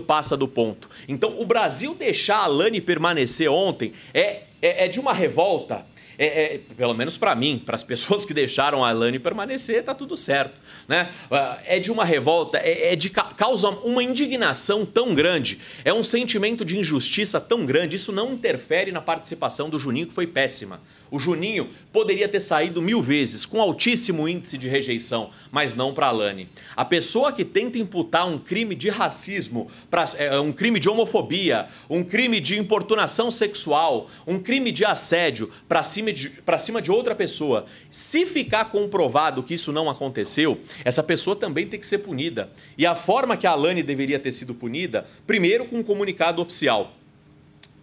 passa do ponto. Então, o Brasil deixar a Alane permanecer ontem é de uma revolta, pelo menos para mim, para as pessoas que deixaram a Alane permanecer, tá tudo certo, né? É de uma revolta, causa uma indignação tão grande, é um sentimento de injustiça tão grande, isso não interfere na participação do Juninho, que foi péssima. O Juninho poderia ter saído 1000 vezes, com altíssimo índice de rejeição, mas não para a Alane. A pessoa que tenta imputar um crime de racismo, um crime de homofobia, um crime de importunação sexual, um crime de assédio para cima de outra pessoa, se ficar comprovado que isso não aconteceu, essa pessoa também tem que ser punida. E a forma que a Alane deveria ter sido punida, primeiro com um comunicado oficial,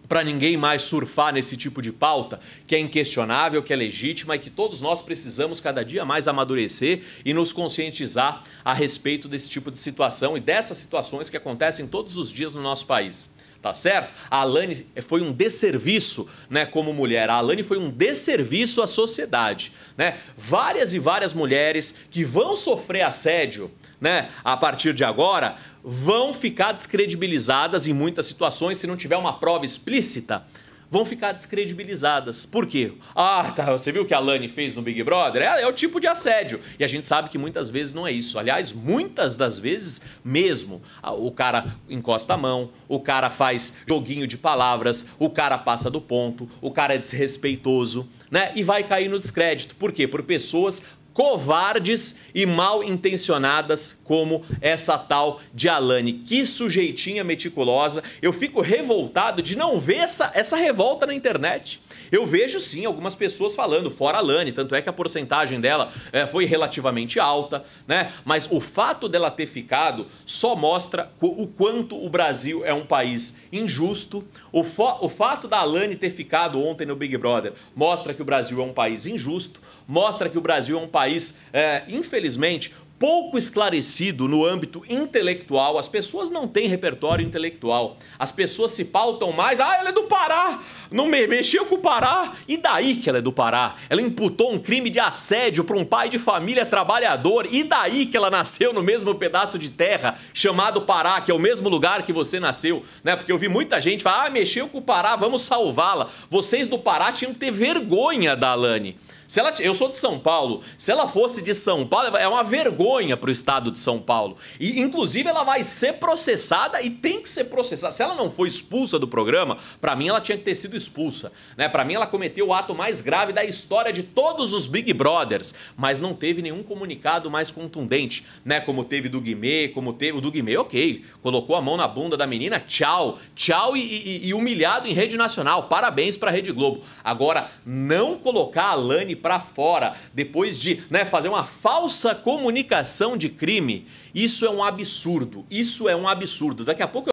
para ninguém mais surfar nesse tipo de pauta, que é inquestionável, que é legítima e que todos nós precisamos cada dia mais amadurecer e nos conscientizar a respeito desse tipo de situação e dessas situações que acontecem todos os dias no nosso país. Tá certo? A Alane foi um desserviço, né, como mulher. A Alane foi um desserviço à sociedade, né? Várias e várias mulheres que vão sofrer assédio, né, a partir de agora, vão ficar descredibilizadas em muitas situações, se não tiver uma prova explícita. Vão ficar descredibilizadas. Por quê? Ah, tá, você viu o que a Alane fez no Big Brother? É o tipo de assédio. E a gente sabe que muitas vezes não é isso. Aliás, muitas das vezes mesmo. O cara encosta a mão, o cara faz joguinho de palavras, o cara passa do ponto, o cara é desrespeitoso, né? E vai cair no descrédito. Por quê? Por pessoas covardes e mal intencionadas como essa tal de Alane. Que sujeitinha meticulosa. Eu fico revoltado de não ver essa revolta na internet. Eu vejo sim algumas pessoas falando fora Alane, tanto é que a porcentagem dela foi relativamente alta, né? Mas o fato dela ter ficado só mostra o quanto o Brasil é um país injusto. O fato da Alane ter ficado ontem no Big Brother mostra que o Brasil é um país injusto, mostra que o Brasil é um país infelizmente, pouco esclarecido no âmbito intelectual. As pessoas não têm repertório intelectual. As pessoas se pautam mais. Ah, ela é do Pará! Não mexeu com o Pará! E daí que ela é do Pará? Ela imputou um crime de assédio para um pai de família trabalhador. E daí que ela nasceu no mesmo pedaço de terra chamado Pará, que é o mesmo lugar que você nasceu, né? Porque eu vi muita gente falar, ah, mexeu com o Pará, vamos salvá-la. Vocês do Pará tinham que ter vergonha da Alane. Se ela, eu sou de São Paulo, se ela fosse de São Paulo, é uma vergonha para o estado de São Paulo. E, inclusive, ela vai ser processada e tem que ser processada. Se ela não foi expulsa do programa, para mim ela tinha que ter sido expulsa, né? Para mim ela cometeu o ato mais grave da história de todos os Big Brothers, mas não teve nenhum comunicado mais contundente, né? Como teve do Guimê, como teve o do Guimê, ok, colocou a mão na bunda da menina, tchau, tchau e humilhado em rede nacional, parabéns para a Rede Globo. Agora, não colocar a Alane para fora, depois de, né, fazer uma falsa comunicação de crime, isso é um absurdo, isso é um absurdo. Daqui a pouco eu